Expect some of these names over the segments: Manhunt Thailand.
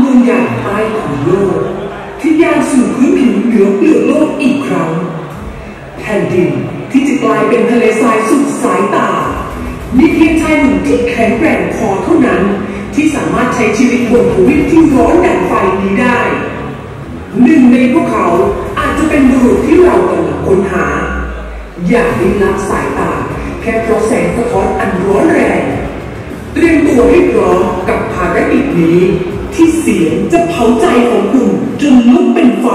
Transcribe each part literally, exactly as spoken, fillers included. เมืองใหญ่ใต้ของโลกที่ย่างสู่พื้นผิวเหนือเปลือกโลกอีกครั้งแผ่นดินที่จะกลายเป็นทะเลทรายสุดสายตามีเพียงชายหนุ่มที่แข็งแกร่งพอเท่านั้นที่สามารถใช้ชีวิตบนทวีปที่ร้อนแดดไฟนี้ได้หนึ่งในพวกเขาอาจจะเป็นบุรุษที่เรากำลังค้นหาอย่าลิ้มลับสายตาแค่เพราะแสงสะท้อนอันร้อนแรงเตรียมตัวให้พร้อมกับภารกิจนี้ที่เสียงจะเผาใจของคุณจนลุกเป็นไฟ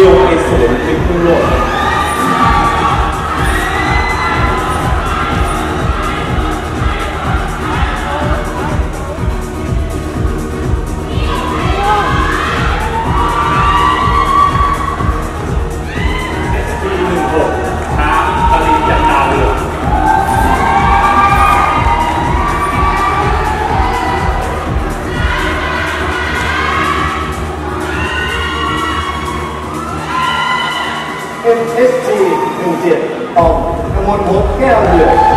ดิวในสวนพิพุโลกเอ็ม เอส จี หนึ่งเจ็ดตอบกมลพบแก้วเดือดเ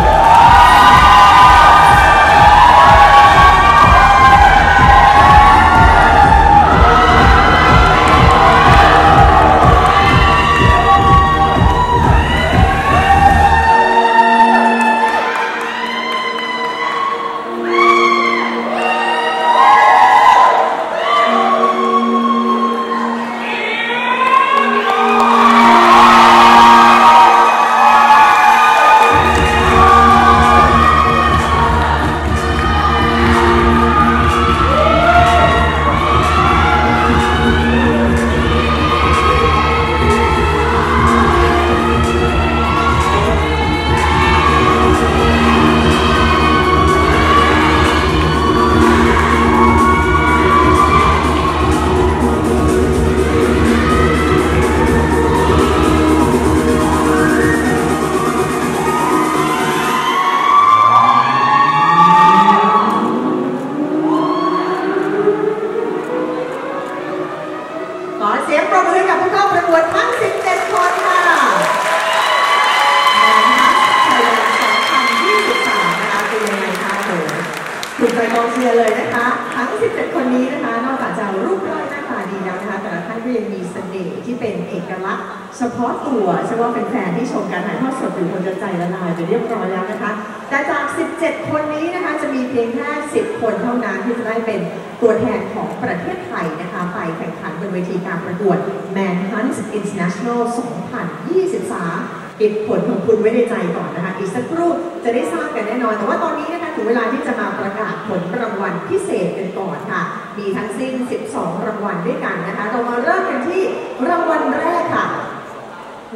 ฉพาะตัวเชื่อว่าเป็นแฟนที่ชมการถ่ายทอดสดอยู่คนจะใจละลายไปเรียบร้อยแล้วนะคะแต่จากสิบเจ็ดคนนี้นะคะจะมีเพียงแค่สิบคนเท่านั้นที่จะได้เป็นตัวแทนของประเทศไทยนะคะไปแข่งขันบนเวทีการประกวด แมนฮันต์ International สองพันยี่สิบสาม เก็บผลของคุณไว้ในใจก่อนนะคะอีกสักครู่จะได้ทราบกันแน่นอนแต่ว่าตอนนี้นะคะถึงเวลาที่จะมาประกาศผลรางวัลพิเศษกันก่อนค่ะมีทั้งสิ้นสิบสองรางวัลด้วยกันนะคะเรามาเริ่มกันที่รางวัลแรกค่ะ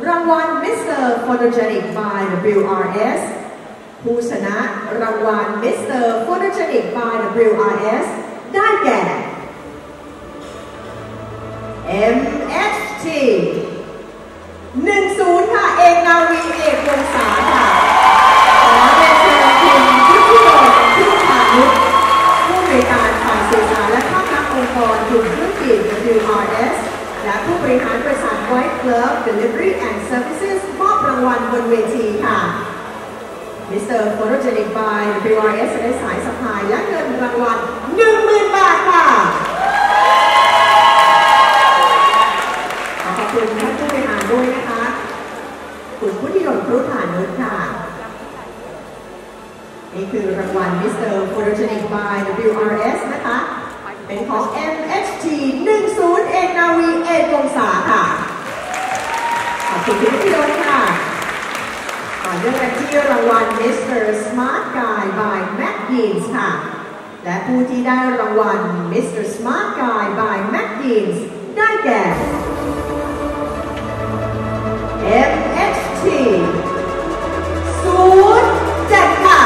รางวัล มิสเตอร์ Photogenic byดับเบิลยู อาร์ เอส ผู้ชนะรางวัล มิสเตอร์ Photogenic by ดับเบิลยู อาร์ เอส ได้แก่ เอ็ม เอส จี หนึ่งศูนย์ค่ะเอกนาวีเอกวงศาค่ะขอเรียนเชิญคุณพิพุโลกพิพานุชผู้บริการฝ่ายสื่อสารและภาคการองค์กรกลุ่มธุรกิจ ดับเบิลยู อาร์ เอสและผู้บริหารบริษัท White Glove Delivery and Services มอบรางวัลบนเวทีค่ะ มิสเตอร์ Photogenic by ดับเบิลยู อาร์ เอส ได้สายสะพายและเงินรางวัล หนึ่งหมื่น บาทค่ะขอบคุณท่านผู้บริหารด้วยนะคะคุณผู้ที่หล่นรู้ฐานนู้นค่ะนี่คือรางวัล มิสเตอร์ Photogenic by ดับเบิลยู อาร์ เอส นะคะเป็นของ เอ็ม เอส จี หนึ่งศูนย์ เอกนาวีเอกวงศาค่ะขอบคุณทุกท่านค่ะต่อเนื่องกันที่รางวัล มิสเตอร์ Smart Guy by McGee's ค่ะและผู้ที่ได้รางวัล มิสเตอร์ Smart Guy by McGee's ได้แก่ เอ็ม เอส จี ศูนย์เจ็ด ค่ะ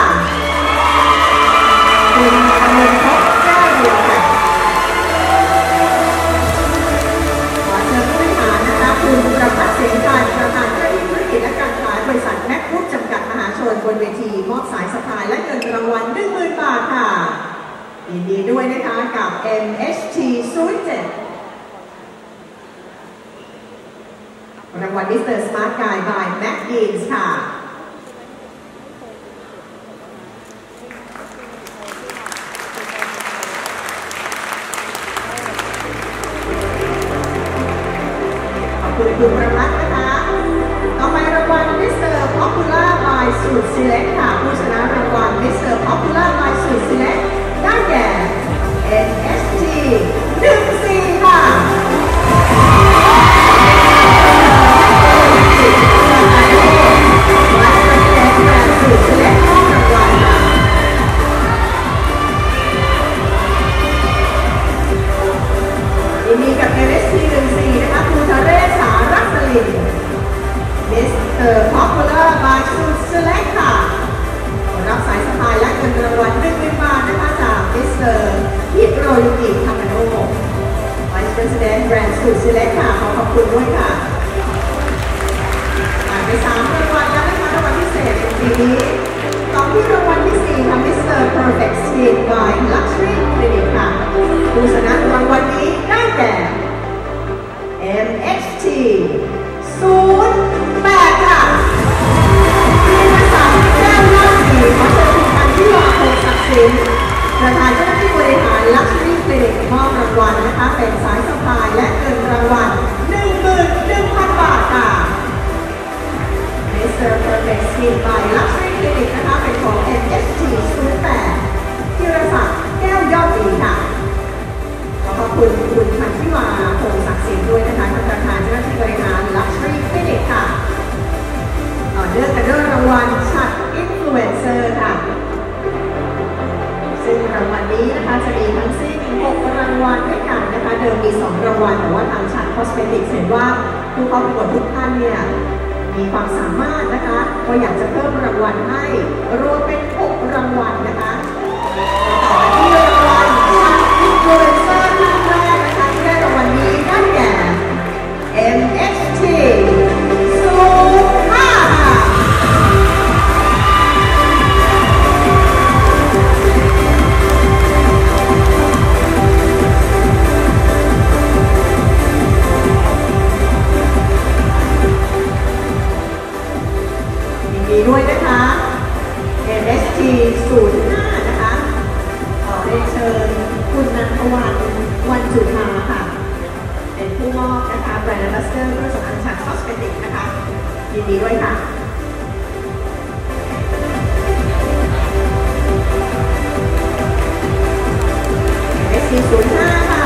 บนเวทีมอบสายสะพายและเงินรางวัล หนึ่งหมื่น บาทค่ะยินดีด้วยนะคะกับ เอ็ม เอส ที ศูนย์เจ็ดรางวัล มิสเตอร์ Smart Guy by McGee's ค่ะขอบคุณคุณประพัฒน์นะคะต่อไปรางวัล มิสเตอร์ Popular by สูตรซีเล็กค่ะผู้ชนะรางวัล มิสเตอร์ Popular by สูตรซีเล็กได้แก่ เอ็น เอส จี หนึ่งสี่ ค่ะยินดีกับ เอ็น เอส จี หนึ่งสี่ นะคะคุณทะเรศ คุณด้วยค่ะไปสามรางวัลแล้วนะคะรางวัลพิเศษปีนี้ตอนที่รางวัลที่สี่ค่ะ มิสเตอร์ Perfect Skin by Luxury Clinic ค่ะผู้ชนะรางวัลนี้ได้แก่ เอ็ม เอช ที ศูนย์แปด ค่ะที่นักศึกษาแก้วล่าสีขอเชิญคุณพันธิวาคงศักดิ์สินประธานเจ้าหน้าที่บริหาร Luxury Clinic มอบรางวัลนะคะเป็นสายสะพายและเงินรางวัล หนึ่งหมื่นหนึ่งพัน บาทค่ะ มิสเตอร์ Perfect Skin by Luxury Clinic นะคะเป็นของ เอ็ม เอช ที ศูนย์แปด ที่นักศึกษาแก้วยอดดีค่ะขอบคุณคุณพันธิวาคงศักดิ์สินด้วยนะคะท่านประธานเจ้าหน้าที่บริหาร Luxury Clinic ค่ะต่อเนื่องกันด้วยรางวัลชัด Influencer ค่ะซึ่งรางวัลนี้นะคะจะมีทั้งสิ้นหกรางวัลด้วยกันนะคะเดิมมีสองรางวัลแต่ว่าทางชัด Cosmetics เห็นว่าผู้เข้าประกวดทุกท่านเนี่ยมีความสามารถนะคะก็อยากจะเพิ่มรางวัลให้รวมเป็นหกรางวัลนะคะต่อที่รางวัลชัด Influencerเอ็ม เอช ที ศูนย์ห้า ค่ะยินดีด้วยนะคะ เอ็ม เอช ที ศูนย์ห้า นะคะขอได้เชิญคุณนันทวรรณ วรรณจุฑาค่ะเป็นผู้มอบนะคะแบรนด์มาสเตอร์เครื่องสำอางชัด Cosmetics นะคะยินดีด้วยค่ะเอส ซี ศูนย์ห้าค่ะ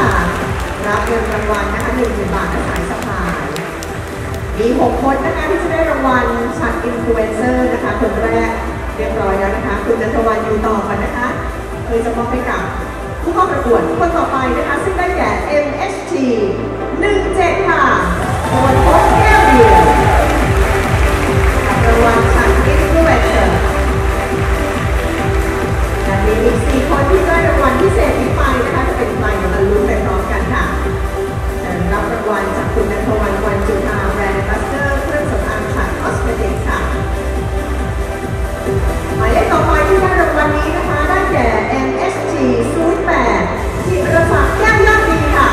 รับเงินรางวัลนะคะ หนึ่งหมื่น บาทสายสะพายมีหกคนนะคะที่จะได้รางวัลชัด Influencer นะคะคนแรกเรียบร้อยแล้วนะคะคุณนันทวรรณอยู่ต่อกันนะคะเคยจะมอบให้กับผู้เข้าประกวดคนต่อไปนะคะซึ่งได้แก่ เอ็ม เอช ที หนึ่งเจ็ด ค่ะโอดพบแก้วเดียวรางวัลชัด Influencer และมีอีกสี่คนที่ได้รางวัลพิเศษนี้ไปนะคะจะเป็นใครมาลุ้นไปพร้อมกันค่ะจะรับรางวัลจากคุณนันทวรรณ วรรณจุฑาแบรนด์มาสเตอร์เครื่องสำอางชัด Cosmetics ค่ะหมายเลขต่อไปที่ได้รางวัลนี้นะคะได้แก่ เอ็ม เอช ที ศูนย์แปด ที่ประสาทแก้วยอดดีค่ะ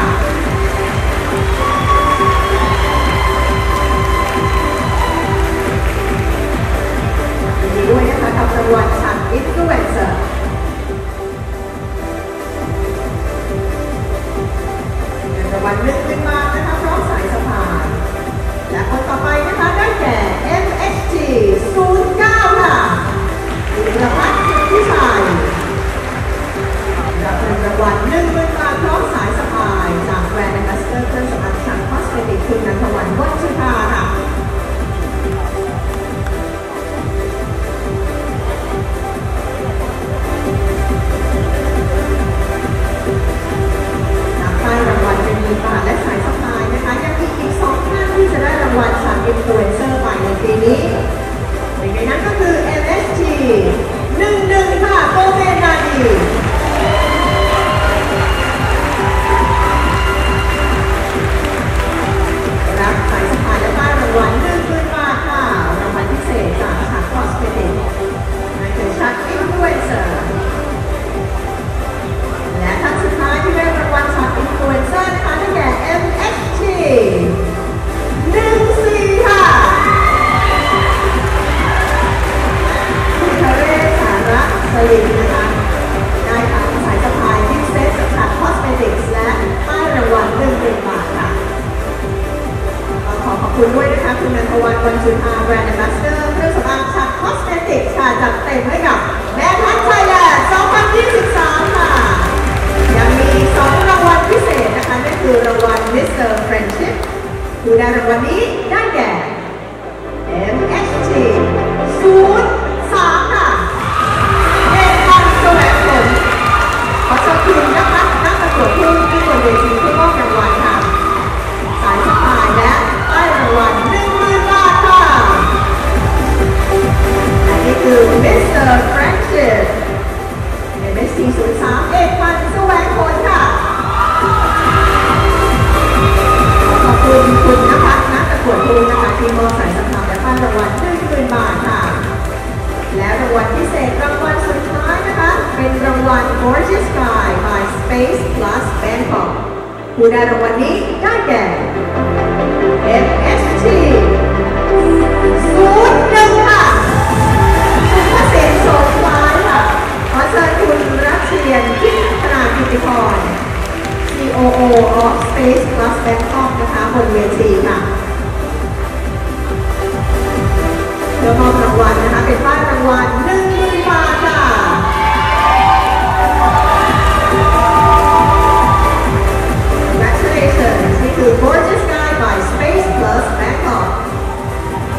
ยินดีด้วยนะคะกับรางวัลชัด Influencer รางวัลเลือกขึ้นมานะคะพร้อมสายสะพายและคนต่อไปนะคะได้แก่ เอ็ม เอช ที ศูนย์เก้า ค่ะธีรพัฒน์ สิทธิชัยรับเงินรางวัล หนึ่งหมื่น บาทพร้อมสายสะพายจากแบรนด์มาสเตอร์เครื่องสำอางชัด Cosmetics คุณนันทวรรณ วรรณจุฑาค่ะรับได้รางวัล หนึ่งหมื่น บาทและสายสะพายนะคะยังมีอีกสองท่านที่จะได้รางวัลชัด Influencer ไปในปีนี้หนึ่งในนั้นก็คือ เอ็ม เอช ที หนึ่งหนึ่ง ค่ะโกเมนนาดีรับสายสะพายและป้ายรางวัล หนึ่งหมื่น บาทค่ะรางวัลพิเศษจากชัด Cosmetics ในเทชัด Influencer และท่านสุดท้ายที่ได้รางวัลชัด Influencer นะคะได้แก่ เอ็ม เอช ที หนึ่งสี่ ค่ะสลิมนะคะได้ค่ะสายสะพายที่เซ็ตจากชัด Cosmetics และป้ายรางวัล หนึ่งหมื่น บาทค่ะขอขอบคุณด้วยนะคะคุณนันทวรรณ วรรณจุฑาแบรนด์แอมบาสเดอร์เครื่องสำอางชัด Cosmetics ค่ะจัดเต็มให้กับแบรนด์ไทยแลนด์สองพันยี่สิบสามค่ะยังมีอีกสองรางวัลพิเศษนะคะนั่นคือรางวัล มิสเตอร์ Friendship ผู้ได้รางวัลนี้ได้แก่ เอ็ม เอช ที ศูนย์สาม ค่ะขอเชิญคุณนะคะนักประกวดผู้ที่บนเวทีผู้มอบรางวัลค่ะสายสะพายและป้ายรางวัล หนึ่งหมื่น บาทค่ะและนี่คือ มิสเตอร์ Friendship ใน เอ็ม เอช ที ศูนย์สาม เอกพันธ์ แสวงผลค่ะขอบคุณคุณ ผู้ได้รางวัลนี้ได้แก่ เอ็ม เอส ที ศูนย์หนึ่งค่ะคุณเกษมโสมวานค่ะขอเชิญคุณรัชเรียนพิธนากิติพร ซี โอ โอ of Space Plus Bangkok นะคะบนเวทีค่ะเพื่อมอบรางวัลนะคะเป็นป้ายรางวัลหนึ่งหมื่นบาทค่ะCongratulations นี่คือ Gorgeous Guy by Space Plus Bangkok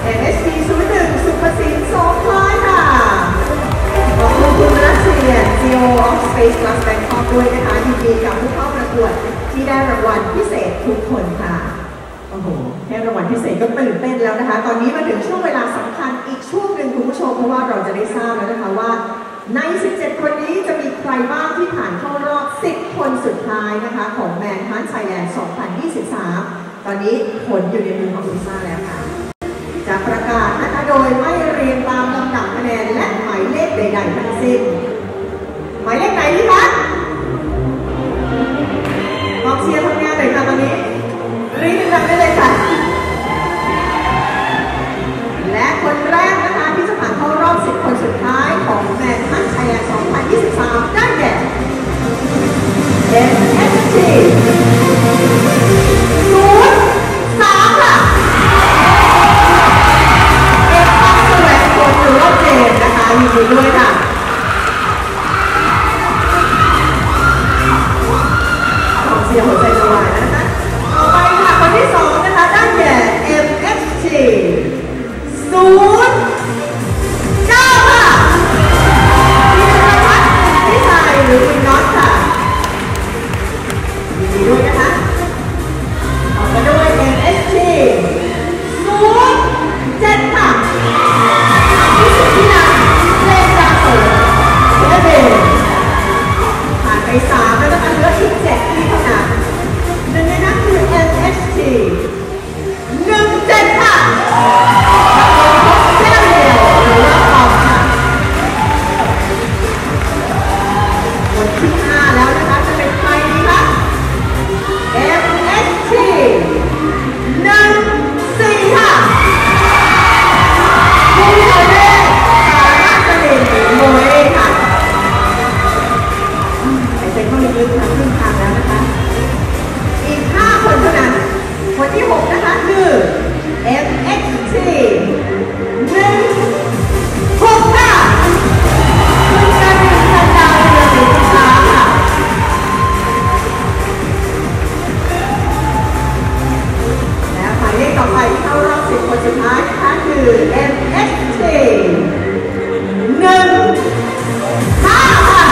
เอ็ม เอส ที ศูนย์หนึ่ง สุภสิน สมพรค่ะขอบคุณคุณรัชเรียน ซี อี โอ of Space Plus Bangkok ด้วยนะคะยินดีกับผู้เข้าประกวดที่ได้รางวัลพิเศษทุกคนค่ะโอ้โหได้รางวัลพิเศษก็ตื่นเต้นแล้วนะคะตอนนี้มาถึงช่วงเวลาสำคัญอีกช่วงหนึ่งคุณผู้ชมเพราะว่าเราจะได้ทราบแล้วนะคะว่าในสิบเจ็ดคนนี้จะมีใครบ้างที่ผ่านเข้ารอบสิบคนสุดท้ายนะคะของแมนฮันไทยแลนด์สองพันยี่สิบสามตอนนี้ผลอยู่ในมือของคุณซ่าแล้วค่ะจะประกาศนะคะโดยไม่เรียงตามลำดับคะแนนและหมายเลขใดๆทั้งสิ้นหมายเลขไหนดีคะกองเชียร์ทำงานหน่อยค่ะตอนนี้รีบทำได้เลยค่ะและคนแรกนะคะที่จะผ่านเข้ารอบสิบคนสุดท้ายของแมนฮันไทยแลนด์สองพันยี่สิบสามได้แก่เอ็มเอสทีศูนย์สามค่ะเอ็มพัชแสวงผลหรือว่าเจนนะคะยินดีด้วยค่ะขอเสียงหัวใจละวายนะคะต่อไปค่ะคนที่สองนะคะได้แก่เอ็มเอสทีศูนย์เก้าค่ะที่ธนวัฒน์ที่ไทยหรือวินน็อตค่ะด้วยนะคะออกมาด้วย เอ็ม เอส ที ศูนย์ เจ็ด ค่ะที่สุดที่นันเล่นดาวสุดเชื่อเบนผ่านไปสามแล้วนะคะเหลืออีกเจ็ดที่เท่านั้นหนึ่งในนั้นคือ เอ็ม เอส ที หนึ่ง เจ็ด ค่ะแล้วก็เชื่อเบนหรือว่าออกค่ะหมดที่ห้าแล้วนะคะจะเป็นใครดีคะเอ็ม เอส ที หนึ่ง สี่ ค่ะผู้ที่ได้แรกสาระเสน่ห์โมเอค่ะหายใจเข้าลึกๆค่ะครึ่งทางแล้วนะคะอีกห้าคนเท่านั้นคนที่หกนะคะคือ เอ็ม เอส ที หนึ่ง หก ค่ะคุณชาลินชันดาวเรืองศรีประชาค่ะต่อไปที่เข้ารอบสิบคนสุดท้ายนะคะคือ เอ็ม เอส ที หนึ่ง ห้า ค่ะ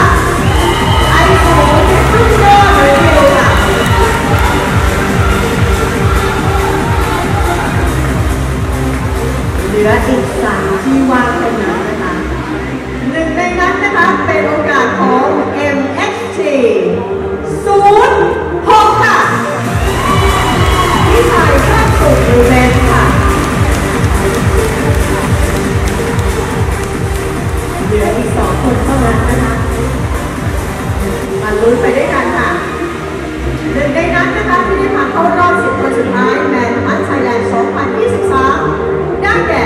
ไอโฟนซุปเปอร์รีวิวค่ะเหลืออีกสามที่ว่างเท่านั้นนะคะหนึ่งในนั้นนะคะเป็นโอกาสของ เอ็ม เอส ที ศูนย์ หก ค่ะที่ไทยภาคสุดดูแลค่ะเหลืออีกสองคนเท่านั้นนะคะมาลุ้นไปด้วยกันค่ะหนึ่งในนั้นนะคะที่ได้ผ่านเข้ารอบสิบคนสุดท้ายแมนฮันไทยแลนด์สองพันยี่สิบสามได้แก่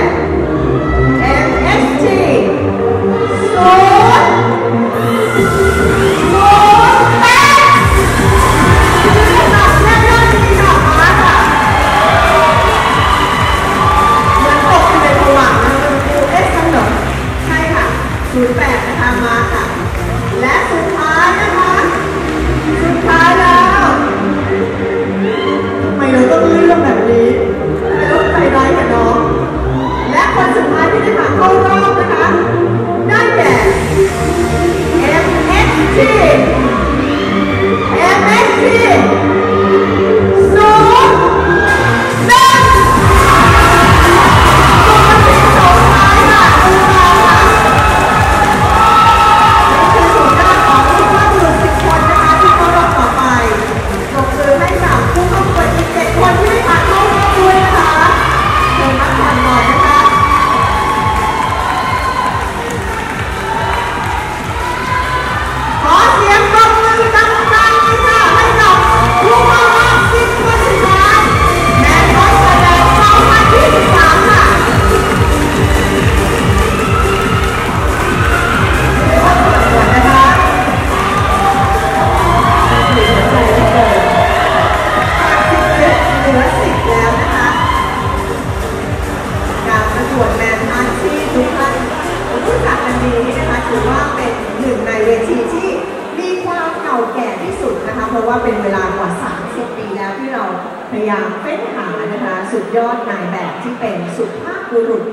เพราะว่าเป็นเวลากว่าสามสิบปีแล้วที่เราพยายามเฟ้นหานะคะสุดยอดนายแบบที่เป็นสุภาพบุรุษ